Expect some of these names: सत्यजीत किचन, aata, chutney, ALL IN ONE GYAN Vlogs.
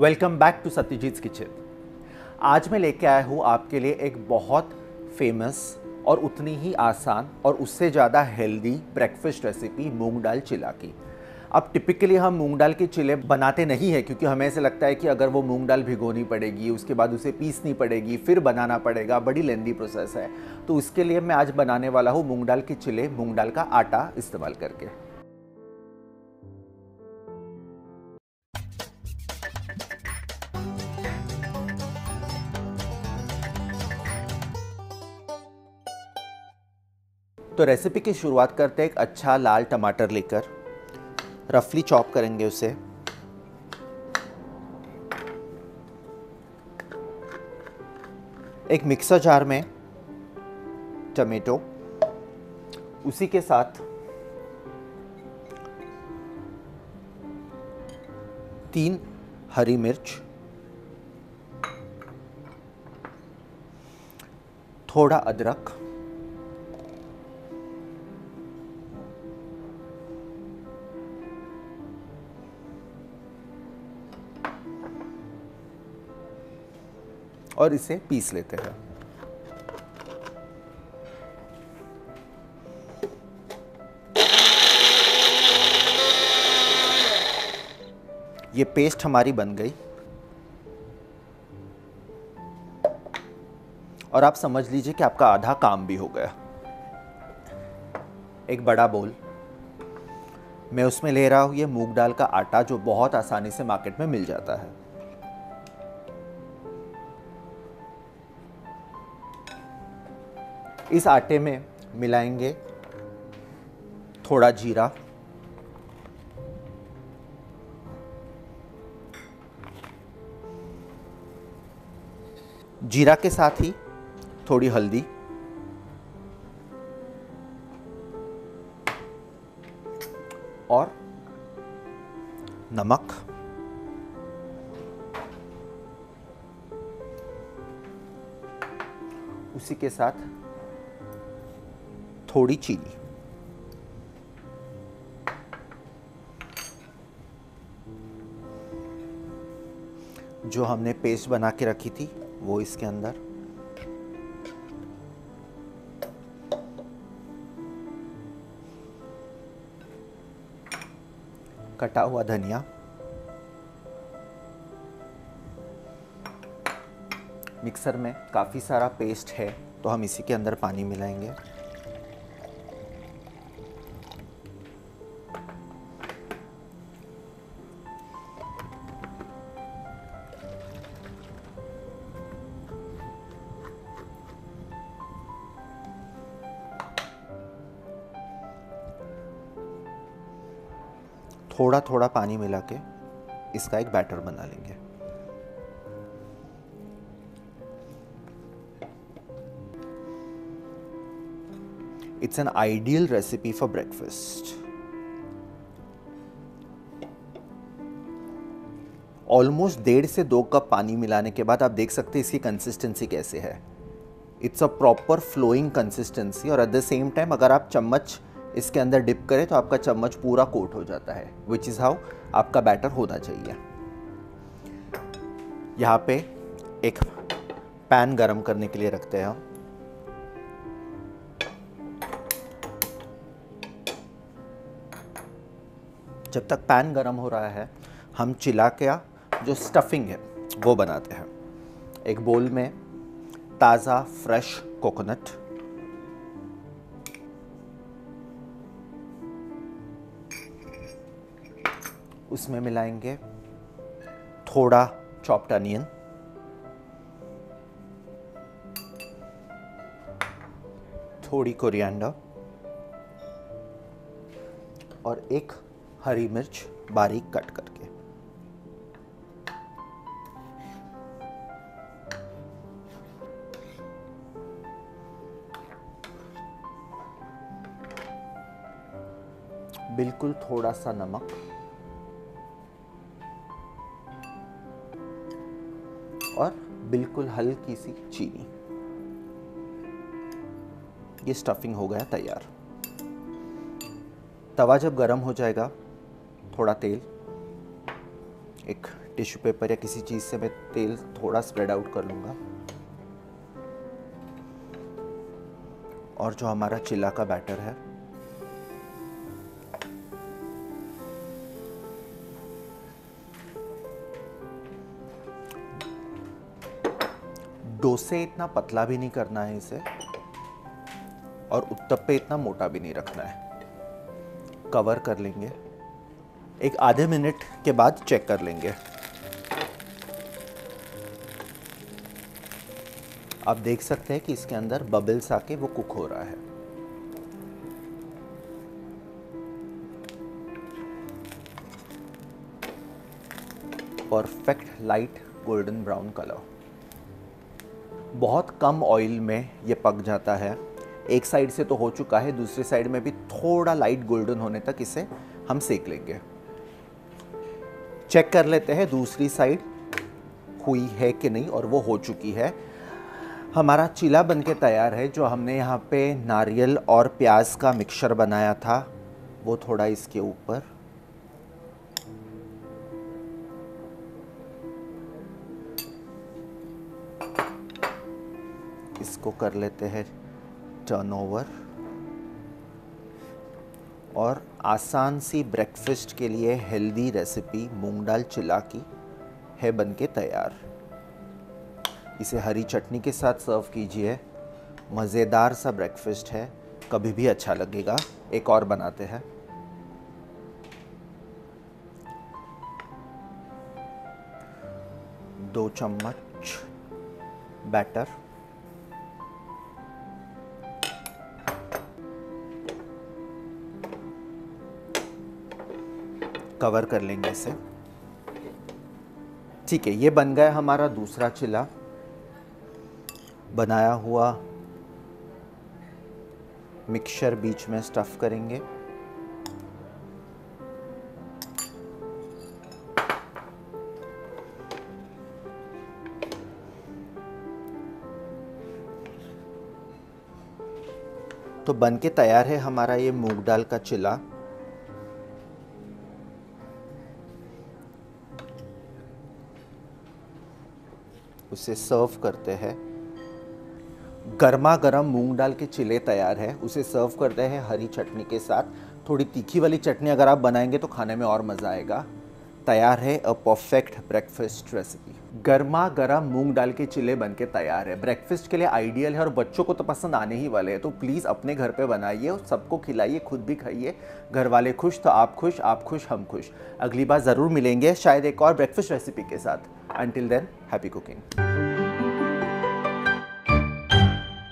Welcome back to सत्यजीत किचन। आज मैं लेके आया हूँ आपके लिए एक बहुत फेमस और उतनी ही आसान और उससे ज़्यादा हेल्दी ब्रेकफास्ट रेसिपी मूंग दाल चिला की। अब टिपिकली हम मूंग दाल के चिले बनाते नहीं हैं क्योंकि हमें ऐसे लगता है कि अगर वो मूंग दाल भिगोनी पड़ेगी, उसके बाद उसे पीसनी पड़ेगी, फिर बनाना पड़ेगा, बड़ी लेंदी प्रोसेस है। तो उसके लिए मैं आज बनाने वाला हूँ मूंग दाल के चिले, मूंग दाल का आटा इस्तेमाल करके। तो रेसिपी की शुरुआत करते हैं एक अच्छा लाल टमाटर लेकर, रफली चॉप करेंगे उसे। एक मिक्सर जार में टमेटो, उसी के साथ 3 हरी मिर्च, थोड़ा अदरक, और इसे पीस लेते हैं। ये पेस्ट हमारी बन गई और आप समझ लीजिए कि आपका आधा काम भी हो गया। एक बड़ा बोल मैं उसमें ले रहा हूँ ये मूंग दाल का आटा, जो बहुत आसानी से मार्केट में मिल जाता है। इस आटे में मिलाएंगे थोड़ा जीरा, जीरा के साथ ही थोड़ी हल्दी, और नमक, उसी के साथ थोड़ी चीनी। जो हमने पेस्ट बना के रखी थी वो इसके अंदर, कटा हुआ धनिया, मिक्सर में काफ़ी सारा पेस्ट है तो हम इसी के अंदर पानी मिलाएंगे। थोड़ा थोड़ा पानी मिला के इसका एक बैटर बना लेंगे। It's an ideal recipe for breakfast. Almost 1.5 से 2 कप पानी मिलाने के बाद आप देख सकते हैं इसकी कंसिस्टेंसी कैसे है। It's a proper flowing consistency. और एट द सेम टाइम अगर आप चम्मच इसके अंदर डिप करें तो आपका चम्मच पूरा कोट हो जाता है, विच इज़ हाउ आपका बैटर होना चाहिए। यहाँ पे एक पैन गरम करने के लिए रखते हैं हम। जब तक पैन गरम हो रहा है हम चिला का जो स्टफिंग है वो बनाते हैं। एक बोल में ताज़ा फ्रेश कोकोनट, उसमें मिलाएंगे थोड़ा चॉप्ड अनियन, थोड़ी कोरिएंडर और एक हरी मिर्च बारीक कट करके। बिल्कुल थोड़ा सा नमक और बिल्कुल हल्की सी चीनी। ये स्टफिंग हो गया तैयार। तवा जब गरम हो जाएगा थोड़ा तेल, 1 टिश्यू पेपर या किसी चीज़ से मैं तेल थोड़ा स्प्रेड आउट कर लूँगा। और जो हमारा चिल्ला का बैटर है डोसे इतना पतला भी नहीं करना है इसे और उत्तप्पे इतना मोटा भी नहीं रखना है। कवर कर लेंगे, एक आधे मिनट के बाद चेक कर लेंगे। आप देख सकते हैं कि इसके अंदर बबल्स आके वो कुक हो रहा है। Perfect light golden brown colour. बहुत कम ऑयल में ये पक जाता है। एक साइड से तो हो चुका है, दूसरी साइड में भी थोड़ा लाइट गोल्डन होने तक इसे हम सेक लेंगे। चेक कर लेते हैं दूसरी साइड हुई है कि नहीं, और वो हो चुकी है। हमारा चिला बनके तैयार है। जो हमने यहाँ पे नारियल और प्याज का मिक्सचर बनाया था वो थोड़ा इसके ऊपर, इसको कर लेते हैं टर्न ओवर। और आसान सी ब्रेकफास्ट के लिए हेल्दी रेसिपी मूंग दाल चिला की है बनके तैयार। इसे हरी चटनी के साथ सर्व कीजिए। मज़ेदार सा ब्रेकफास्ट है, कभी भी अच्छा लगेगा। एक और बनाते हैं। दो चम्मच बैटर, कवर कर लेंगे इसे। ठीक है, ये बन गया हमारा दूसरा चिला। बनाया हुआ मिक्सचर बीच में स्टफ करेंगे। तो बनके तैयार है हमारा ये मूंग दाल का चिला। उसे सर्व करते हैं। गर्मा गर्म मूंग दाल के चिले तैयार है। उसे सर्व करते हैं हरी चटनी के साथ। थोड़ी तीखी वाली चटनी अगर आप बनाएंगे तो खाने में और मज़ा आएगा। तैयार है अ परफेक्ट ब्रेकफास्ट रेसिपी। गर्मा गर्म मूंग दाल के चिले बनके तैयार है। ब्रेकफास्ट के लिए आइडियल है और बच्चों को तो पसंद आने ही वाले हैं। तो प्लीज़ अपने घर पे बनाइए और सबको खिलाइए, खुद भी खाइए। घर वाले खुश तो आप खुश, आप खुश हम खुश। अगली बार ज़रूर मिलेंगे शायद एक और ब्रेकफास्ट रेसिपी के साथ। Until then happy cooking.